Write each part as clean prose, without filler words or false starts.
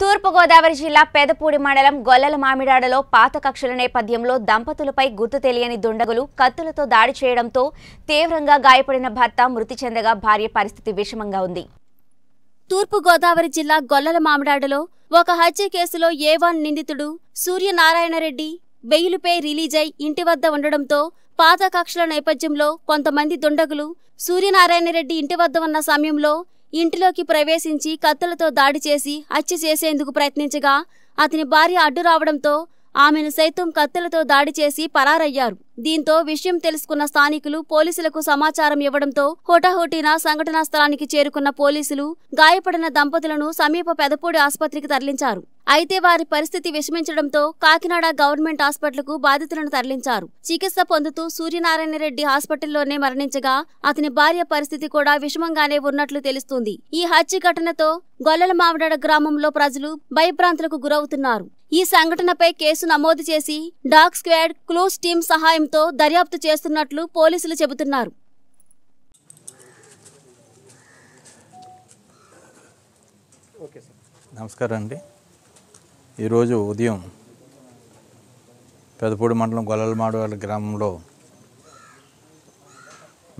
తూర్పుగోదావరి జిల్లా పెదపూడి మండలం గొల్లల మామిడాడలో పాత కక్షల నేపథ్యంలో దంపతులపై గుర్తు తెలియని దుండగులు కత్తులతో దాడి చేయడంతో తీవ్రంగా గాయపడిన భర్త మృతి చెందగా భార్య పరిస్థితి విషమంగా ఉంది. తూర్పుగోదావరి జిల్లా గొల్లల మామిడాడలో ఒక హత్య కేసులో A1 నిందితుడు సూర్యనారాయణ రెడ్డి బెయిలుపై రిలీజ్ అయి ఇంటి వద్ద ఉండడంతో పాత కక్షల నేపథ్యంలో కొంతమంది దుండగులు సూర్యనారాయణ రెడ్డి ఇంటి వద్ద ఉన్న సమయంలో ఇంటిలోకి ప్రవేశించి కత్తులతో దాడి చేసి హత్య చేసేందుకు ప్రయత్నించగా అతని భార్య అడ్డు రావడంతో ఆమెను సైతం కత్తులతో దాడి చేసి పరారయ్యారు. దీంతో విషయం తెలుసుకున్న స్థానికులు పోలీసులకు సమాచారం ఇవ్వడంతో హోటాహోటీన సంఘటనా స్థలానికి చేరుకున్న పోలీసులు గాయపడిన దంపతులను సమీప పెదపూడి ఆసుపత్రికి తరలించారు. అయితే వారి పరిస్థితి విషమించడంతో కాకినాడ గవర్నమెంట్ హాస్పిటల్కు బాధితులను తరలించారు. చికిత్స పొందుతూ సూర్యనారాయణ రెడ్డి హాస్పిటల్లోనే మరణించగా అతని భార్య పరిస్థితి కూడా విషమంగానే ఉన్నట్లు తెలుస్తుంది. ఈ హత్య ఘటనతో గొల్లల మామిడాడ గ్రామంలో ప్రజలు భయభ్రాంతులకు గురవుతున్నారు. ఈ సంఘటనపై కేసు నమోదు చేసి డాగ్ స్క్వాడ్, క్లోజ్ టీం సహాయంతో దర్యాప్తు చేస్తున్నట్లు పోలీసులు చెబుతున్నారు. నమస్కారం అండి. ఈరోజు ఉదయం పెదపూడి మండలం గొల్లలమామిడాడ గ్రామంలో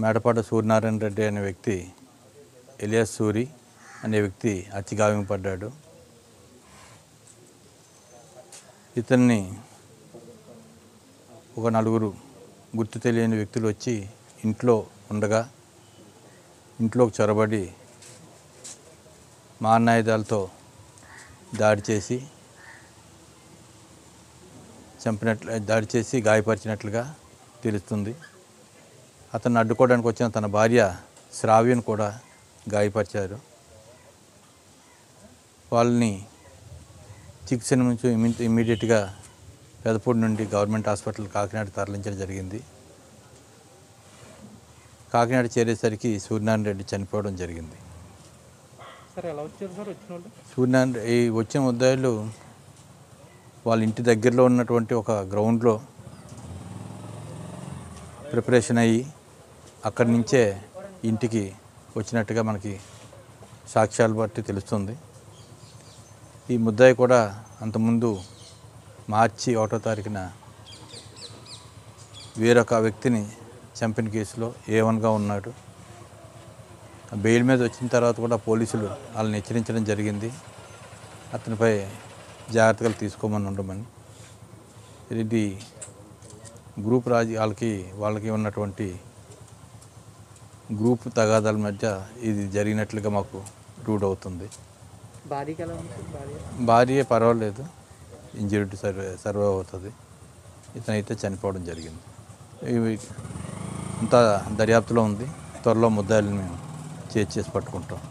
మేటపాటి సూర్యనారాయణ రెడ్డి అనే వ్యక్తి, ఎలియాస్ సూరి అనే వ్యక్తి హత్య గావింపడ్డాడు. ఇతన్ని ఒక నలుగురు గుర్తు తెలియని వ్యక్తులు వచ్చి ఇంట్లో ఉండగా ఇంట్లోకి చొరబడి మారణాయుధాలతో దాడి చేసి గాయపరిచినట్లుగా తెలుస్తుంది. అతను అడ్డుకోవడానికి వచ్చిన తన భార్య శ్రావ్యను కూడా గాయపరిచారు. వాళ్ళని చికిత్స నుంచి ఇమ్మీడియట్గా పెదపూడి నుండి గవర్నమెంట్ హాస్పిటల్ కాకినాడ తరలించడం జరిగింది. కాకినాడ చేరేసరికి సూర్యనారాయణ రెడ్డి చనిపోవడం జరిగింది. ఈ వచ్చిన ఉద్యోగులు వాళ్ళ ఇంటి దగ్గరలో ఉన్నటువంటి ఒక గ్రౌండ్లో ప్రిపరేషన్ అయ్యి అక్కడి నుంచే ఇంటికి వచ్చినట్టుగా మనకి సాక్ష్యాలు బట్టి తెలుస్తుంది. ఈ ముద్దాయి కూడా అంతకుముందు మార్చి 1వ తారీఖున వేరొక వ్యక్తిని చంపిన కేసులో A1గా ఉన్నాడు. బెయిల్ మీద వచ్చిన తర్వాత కూడా పోలీసులు వాళ్ళని హెచ్చరించడం జరిగింది, అతనిపై జాగ్రత్తలు తీసుకోమని ఉండమని. ఇది గ్రూప్ వాళ్ళకి ఉన్నటువంటి గ్రూప్ తగాదాల మధ్య ఇది జరిగినట్లుగా మాకు రూట్ అవుతుంది. భార్య పర్వాలేదు, ఇంజురీ సర్వైవ్ అవుతుంది. ఇతనైతే చనిపోవడం జరిగింది. అంతా దర్యాప్తులో ఉంది. త్వరలో ముద్దాయిల్ని మేము చేర్చేసి పట్టుకుంటాం.